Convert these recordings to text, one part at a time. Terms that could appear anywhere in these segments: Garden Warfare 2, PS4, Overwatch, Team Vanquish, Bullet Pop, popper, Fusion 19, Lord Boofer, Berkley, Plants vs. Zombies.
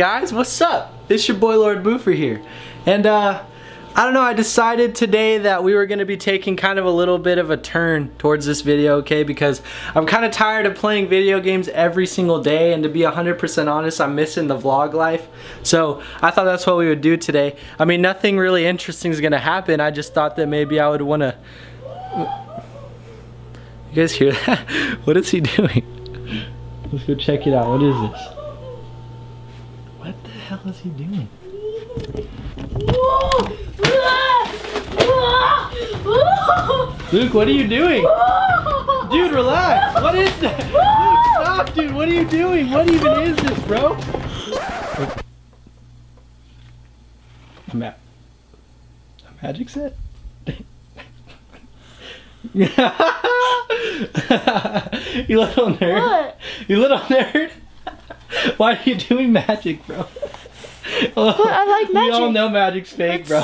guys, what's up? It's your boy Lord Boofer here, and I don't know, I decided today that we were going to be taking kind of a little bit of a turn towards this video, okay, because I'm kind of tired of playing video games every single day, and to be 100% honest, I'm missing the vlog life. So I thought that's what we would do today. I mean, nothing really interesting is going to happen. I just thought that maybe I would want to... You guys hear that? What is he doing? Let's go check it out. What is this? What the hell is he doing? Whoa! Luke, what are you doing? Dude, relax. What is that? Luke, stop, dude. What are you doing? What even is this, bro? A magic set? You little nerd. What? You little nerd. Why are you doing magic, bro? Well, I like magic. We all know magic's fake, bro.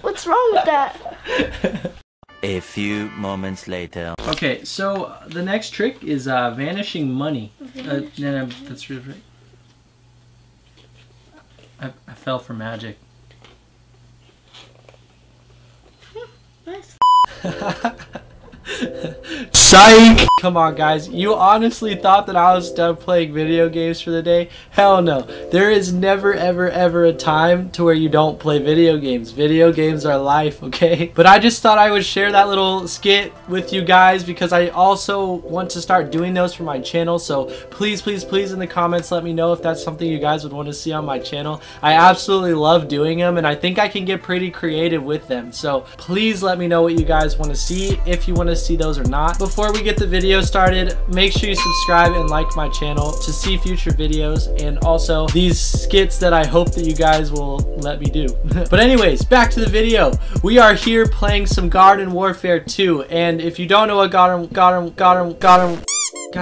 What's wrong with that? A few moments later. Okay, so the next trick is vanishing money. That's really right. I fell for magic. Nice. Psych! Come on, guys, you honestly thought that I was done playing video games for the day? Hell no. There is never ever a time to where you don't play video games. Video games are life, okay? But I just thought I would share that little skit with you guys because I also want to start doing those for my channel. So please, please, please in the comments let me know if that's something you guys would want to see on my channel. I absolutely love doing them, and I think I can get pretty creative with them. So please let me know what you guys want to see, if you want to see those or not. Before we get the video started, make sure you subscribe and like my channel to see future videos and also these skits that I hope that you guys will let me do. But anyways, back to the video. We are here playing some Garden Warfare 2, and if you don't know what God,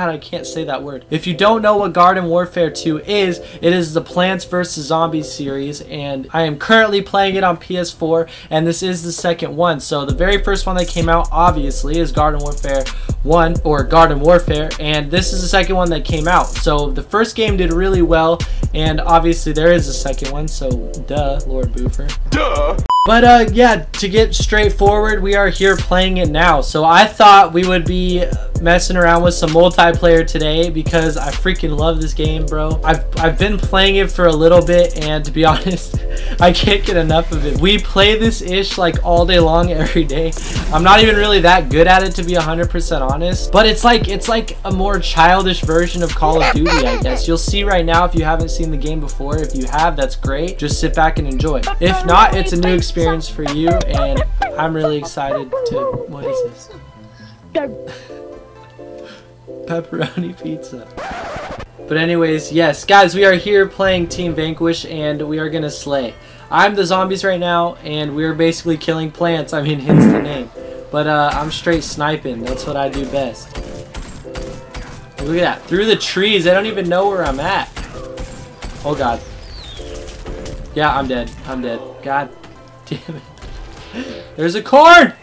I can't say that word. If you don't know what Garden Warfare 2 is, it is the Plants vs. Zombies series, and I am currently playing it on PS4, and this is the second one. So the very first one that came out, obviously, is Garden Warfare 1, or Garden Warfare, and this is the second one that came out. So the first game did really well, and obviously there is a second one, so duh, Lord Boofer. Duh! But yeah, to get straight forward, we are here playing it now. So I thought we would be messing around with some multiplayer today because I freaking love this game, bro. I've been playing it for a little bit, and to be honest, I can't get enough of it. We play this ish like all day long every day. I'm not even really that good at it, to be 100% honest, but it's like a more childish version of Call of Duty, I guess. You'll see right now if you haven't seen the game before. If you have, that's great. Just sit back and enjoy. If not, it's a new experience for you, and I'm really excited to... What is this? Pepperoni pizza. But anyways, yes, guys, we are here playing Team Vanquish, and we are gonna slay. I'm the zombies right now, and we're basically killing plants. I mean, hence the name. But I'm straight sniping. That's what I do best. Look at that. Through the trees. I don't even know where I'm at. Oh, God. Yeah, I'm dead. I'm dead. God damn it. There's a corn!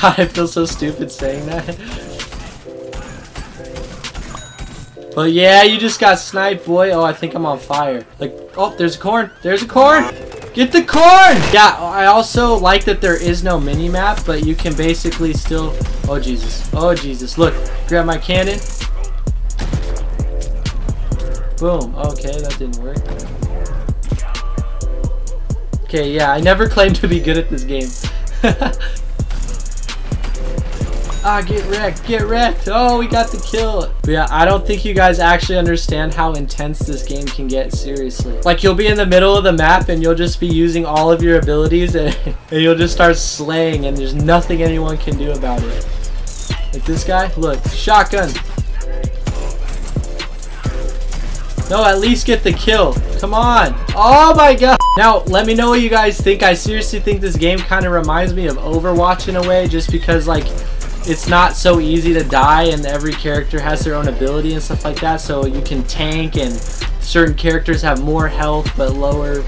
God, I feel so stupid saying that. But yeah, you just got sniped, boy. Oh, I think I'm on fire. Like, oh, there's a corn. There's a corn. Get the corn. Yeah, I also like that there is no mini map, but you can basically still... Oh, Jesus. Oh, Jesus. Look, grab my cannon. Boom. Okay, that didn't work. Okay, yeah, I never claimed to be good at this game. Ah, get wrecked, get wrecked. Oh, we got the kill. But yeah, I don't think you guys actually understand how intense this game can get, seriously. Like, you'll be in the middle of the map and you'll just be using all of your abilities and you'll just start slaying, and there's nothing anyone can do about it. Like this guy, look, shotgun. No, at least get the kill. Come on. Oh my God. Now, let me know what you guys think. I seriously think this game kind of reminds me of Overwatch in a way, just because, like, it's not so easy to die, and every character has their own ability and stuff like that, so you can tank, and certain characters have more health but lower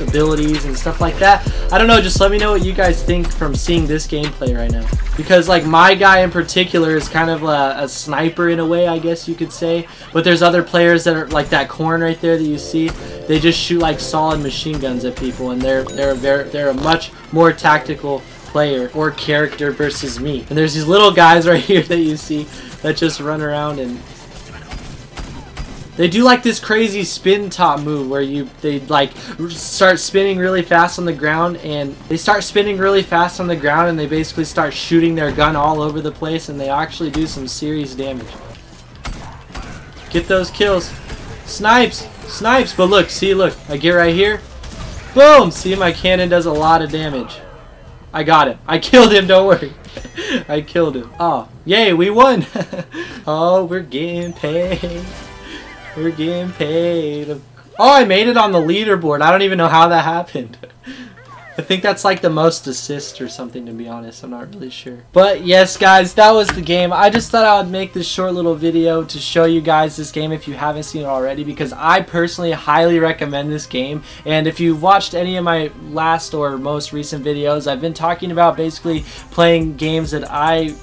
abilities and stuff like that. I don't know, just let me know what you guys think from seeing this gameplay right now. Because like my guy in particular is kind of a sniper in a way, I guess you could say. But there's other players that are like that corn right there that you see. They just shoot like solid machine guns at people, and they're a much more tactical player or character versus me. And there's these little guys right here that you see that just run around, and they do like this crazy spin top move where they like start spinning really fast on the ground, and they basically start shooting their gun all over the place, and they actually do some serious damage. Get those kills. Snipes! Snipes! But look, see, look. I get right here. Boom! See, my cannon does a lot of damage. I got him. I killed him, don't worry. I killed him. Oh, yay, we won! Oh, we're getting paid. We're getting paid. Oh, I made it on the leaderboard. I don't even know how that happened. I think that's like the most assist or something, to be honest. I'm not really sure. But yes, guys, that was the game. I just thought I would make this short little video to show you guys this game if you haven't seen it already, because I personally highly recommend this game. And if you've watched any of my last or most recent videos, I've been talking about basically playing games that I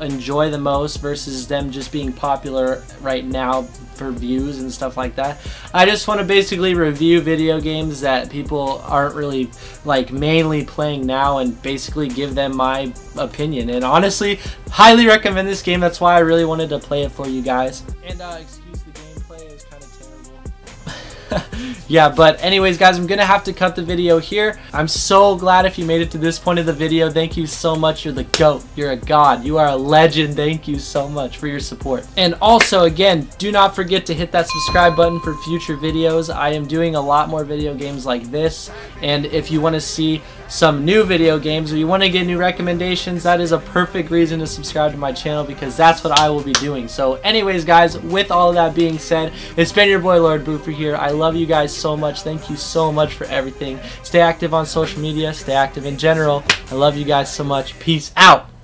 enjoy the most versus them just being popular right now for views and stuff like that. I just want to basically review video games that people aren't really like mainly playing now and basically give them my opinion. And honestly, highly recommend this game. That's why I really wanted to play it for you guys. And excuse the gameplay, is kind of terrible. Yeah, but anyways, guys, I'm gonna have to cut the video here. I'm so glad if you made it to this point of the video. Thank you so much. You're the GOAT. You're a god. You are a legend. Thank you so much for your support. And also, again, do not forget to hit that subscribe button for future videos. I am doing a lot more video games like this, and if you want to see some new video games or you want to get new recommendations, that is a perfect reason to subscribe to my channel, because that's what I will be doing. So anyways, guys, with all of that being said, it's been your boy Lord Boofer here. I love you guys so much. Thank you so much for everything. Stay active on social media, stay active in general. I love you guys so much. Peace out.